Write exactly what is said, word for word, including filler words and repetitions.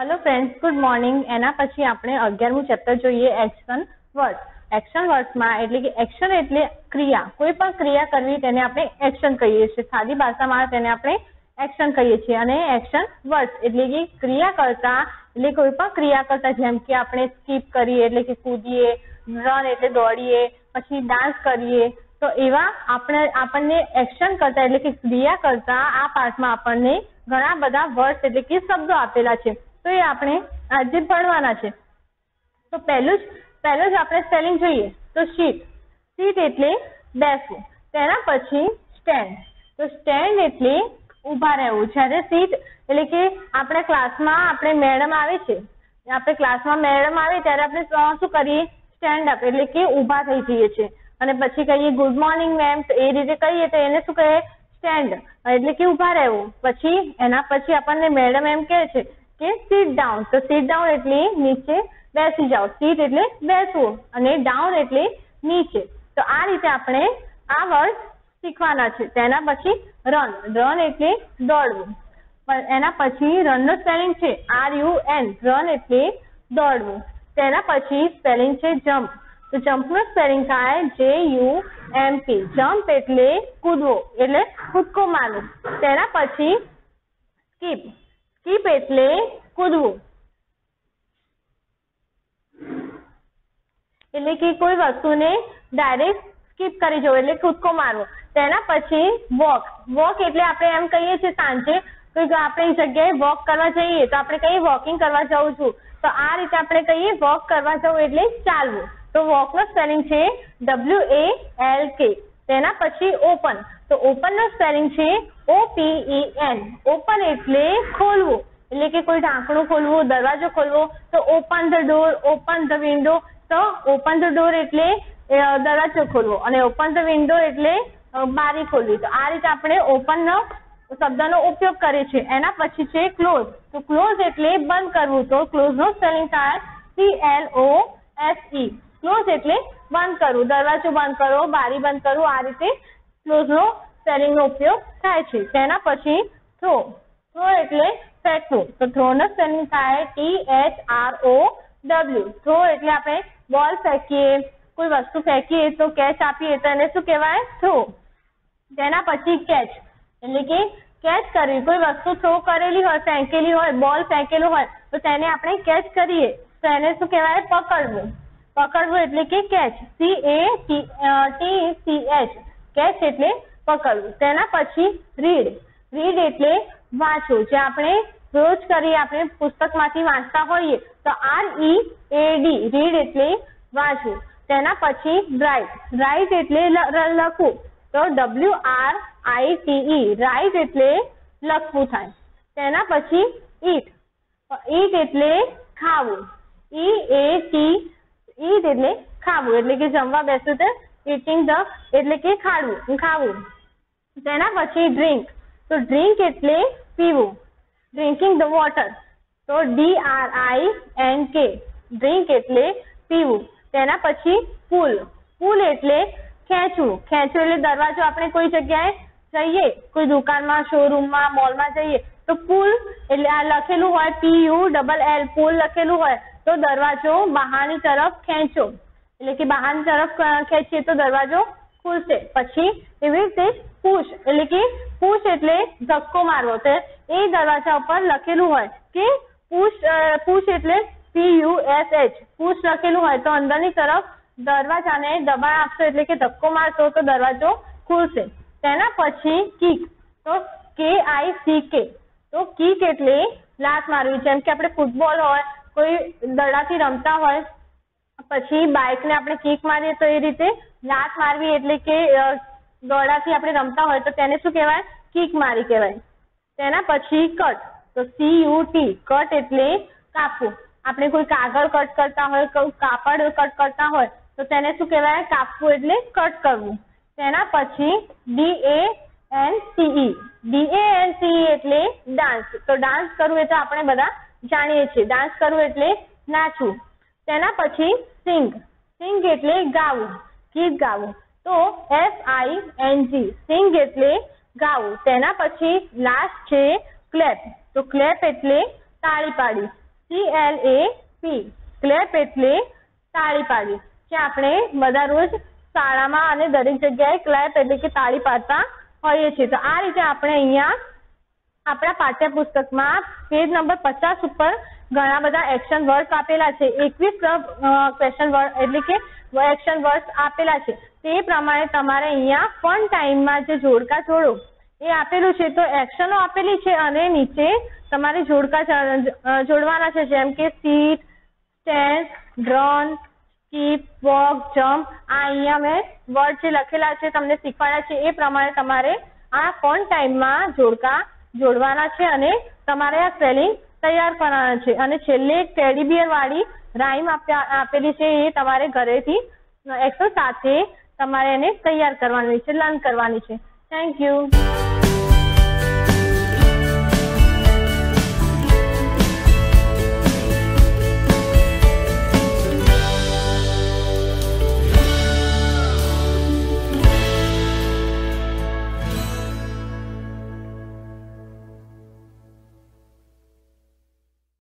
Hello friends, good morning. एना पछी आपणे अग्यारमुं चेप्टर जोईए एक्शन वर्ड्स। एक्शन वर्ड्स में एटले के एक्शन एटले क्रिया, कोई पण क्रिया करवी तेने आपणे एक्शन कहीए छीए। सादी भाषामां तेने आपणे एक्शन कहीए छीए। अने एक्शन वर्ड्स एटले के क्रिया करता, एटले कोई पण क्रिया करता, जेम के आपणे स्कीप करीए एटले के कूदीए, रन एटले दौड़ीए, पछी डांस करीए, तो एवा आपणे आपणे एक्शन करता एटले के क्रिया करता आ पार्टमां आपणे घणा बधा वर्ड्स एटले के शब्दो आपेला छे। तो ये आपने आज पढ़वाना है। तो पहलू पहलू ज आपने स्पेलिंग जोईए। तो सीट सीट एटले बेसवुं, तेना पछी स्टेन्ड, तो स्टेन्ड एटले ऊभा रहेवुं। ज्यारे सीट एटले के आपणे क्लास में आपणे मैडम आवे छे, आपणे क्लास में मैडम आवे त्यारे आपणे शुं करीए, स्टेन्ड अप एटले के ऊभा थई जईए छे अने पछी कहीए गुड मॉर्निंग मैम, तो ए रीते कहीए तो एने शुं कहे स्टेन्ड एटले के ऊभा रहेवुं। पछी एना पछी आपणे मैडम एम कहे छे के सीट डाउन, तो सीट डाउन एटले नीचे बेसी जाओ, सीट एटले बेसवो अने डाउन एटले नीचे। तो आ रीते आपणे आ वर्ड शीखवाना छे। तेना पछी रन, रन एटले दौड़वुं, पण एना पछी रन नो स्पेलिंग छे आर यू एन, रन एटले दौड़वुं। तेना पछी स्पेलिंग छे जम्प, तो जम्प नो स्पेलिंग थाय J U M P, jump एटले कूदवो एटले कूदको मारवो। तेना पछी स्कीप, स्कीप एटले कूदवुं, एटले के कोई वस्तु ने डायरेक्ट स्कीप करी जवो एटले कूदको मारवो। तेना पछी वॉक, वॉक एटले आपणे एम कहीए छे सांजे कोई आपणे जग्याए वॉक करवा जईए तो आपणे कहीए वॉकिंग करवा जाऊं छुं, तो आ रीते आपणे कहीए वॉक करवा जाऊं एटले चालवुं। तो वॉक नो स्पेलिंग छे डब्ल्यू ए एल के। तेना पछी ओपन, तो ओपन नो स्पेलिंग छे O P E N, open एटले खोलवो, एटले के कोई ढांकणो खोलवो, दरवाजो खोलवो, तो open the door, open the window, तो ओपन ध डोर एटले दरवाजो खोलवो अने ओपन ध विंडो एटले बारी खोलवी। तो आ रीते आपणे ओपन नो शब्दनो उपयोग करीए छीए। एना पछी छे क्लोज, तो क्लोज एटले बंद करवो, तो क्लोज नो स्पेलिंग थाय C L O S E, close एटले बंद करो, दरवाजो बंद करो, बारी बंद करो, आ रीते क्लोज नो स्पेलिंग नो उपयोग थाय छे। तेना पछी थ्रो, थ्रो एटले फेंकवो, तो थ्रो नो स्पेलिंग थाय T H R O W, throw एटले आपणे बॉल फेंकीए, कोई वस्तु फेंकीए तो कैच आपीए तो एने शुं कहेवाय थ्रो। तेना पछी कैच एटले के कैच करवी, कोई वस्तु थ्रो करेली होय, फेंकेली होय, बॉल फेंकेलो होय तो तेने आपणे कैच करीए तो एने शुं कहेवाय पकड़वो, पकड़वो एटले के catch C A T T H, catch एटले पकड़वो। तेना पछी रीड, रीड एटले वांचो, जे आपणे रोज करीए आपणे पुस्तकमांथी वांचता होईए तो R E A D, read एटले वांचो। तेना पछी राइट, राइट एटले लखवो, तो W R I T E, write एटले लखवो थाय। तेना पछी ईट, ईट एटले खावो, ई ए टी ईट एटले खावो, एटले के जमवा बेसो तो ईटिंग ध एटले के खावो खावो। तेना पछी ड्रिंक, तो ड्रिंक एटले पीवो, ड्रिंकिंग द वॉटर, तो D R I N K, drink एटले पीवो। तेना पछी पुल, पुल एटले खेंचवो, खेंचवो एटले दरवाजो, आपणे कोई जग्याए जईए, कोई दुकानमां, शोरूममां, मॉलमां जईए तो पुल एटले आ लखेलुं होय P U double L, pull लखेलुं होय तो दरवाजो बहारनी तरफ खेंचो, एटले के बहारनी तरफ खेंचीए तो दरवाजो खुलशे। पछी एवी रीते पुश, एटले के पुश एटले धक्को मारवो, तो ए दरवाजा पर लखेलुं होय के पुश, पुश एटले P U S H, push लखेलुं होय तो अंदरनी तरफ दरवाजाने दबाण आपशो एटले के धक्को मारशो तो दरवाजो खुलशे। तेना पछी किक, तो के आई सी के, तो किक एटले लात मारवी, जेम के आपणे फूटबॉल होय, कोई दड़ाथी रमता होय पछी बाइक ने आपणे किक मारीए तो ए रीते लात मारवी, एटले के दौड़ाथी आपणे रमता होय तो तेने शुं कहेवाय किक मारी कहेवाय। तेना पछी कट, तो सी यू टी, कट एटले कापवो, आपणे कोई कागळ कट करता होय, कोई कापड कट करता होय तो तेने शुं कहेवाय कापवो एटले कट करवो। तेना पछी D A N C E, D A N C E एटले डांस, तो डांस करवो ए तो आपणे बधा जाणीए छीए, डांस करवो एटले नाचवो। तेना पछी सिंग, सिंग एटले गावो, गीत गावो, तो S I N G, sing एटले गावो। तेना पछी लास्ट छे क्लेप, तो क्लेप एटले ताली पाड़ी, C L A P क्लियर पेटली ताळी पाडवी के आपणे बधा रोज शाळामां अने दरेक जग्याए क्लेप एटले के ताळी पाडता होय छे। तो आ रीते आपणे अहींया आपणा पाठ्यपुस्तकमां पेज नंबर पचास पर घणा बधा एक्शन वर्ड्स आपेला छे, एकवीस क्वेश्चन वर्ड एटले के एक्शन वर्ड्स आपेला छे। ते प्रमाणे तमारे अहींया फन टाइम मां जे जोडका जोडो ए आपेलुं छे। तो एक्शनो आपेली छे अने नीचे तमारे जोडका जोडवाना छे, जेम के sit, stand, run, skip, walk, jump. आ अहींया મે વર્ડ જે લખેલા છે તમને શીખવાડ્યા છે એ પ્રમાણે તમારે આ ફન ટાઈમ માં જોડકા જોડવાના છે અને તમારે આ સ્પેલિંગ તૈયાર કરવાના છે। અને છેલ્લે એક ટેડી બિયર વાળી રાઈમ આપેલી છે એ તમારે ઘરેથી એકસો સાથે તમારે એને તૈયાર કરવાની છે, લર્ન કરવાની છે। Thank you.